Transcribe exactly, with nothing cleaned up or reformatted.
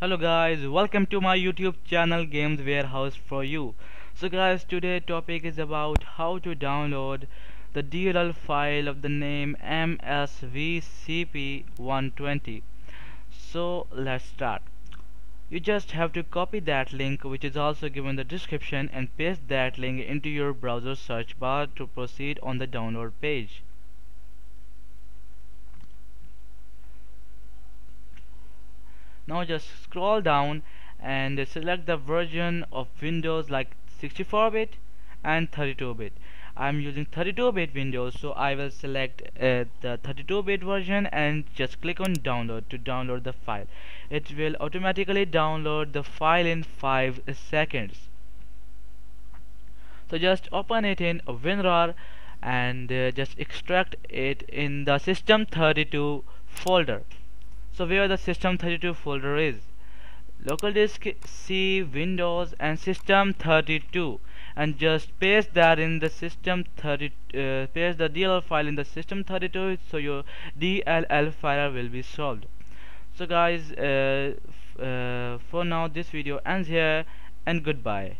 Hello guys, welcome to my YouTube channel Games Warehouse for you. So guys, today topic is about how to download the D L L file of the name M S V C P one twenty. So let's start. You just have to copy that link, which is also given in the description, and paste that link into your browser search bar to proceed on the download page. Now just scroll down and select the version of Windows like sixty-four bit and thirty-two bit. I'm using thirty-two bit Windows, so I will select uh, the thirty-two bit version and just click on download to download the file. It will automatically download the file in five seconds. So just open it in WinRAR and uh, just extract it in the system thirty-two folder. So where the system thirty-two folder is, local disk C, Windows, and system thirty-two, and just paste that in the system thirty-two, uh, paste the D L L file in the system thirty-two, so your D L L file will be solved. So guys, uh, uh, for now this video ends here, and goodbye.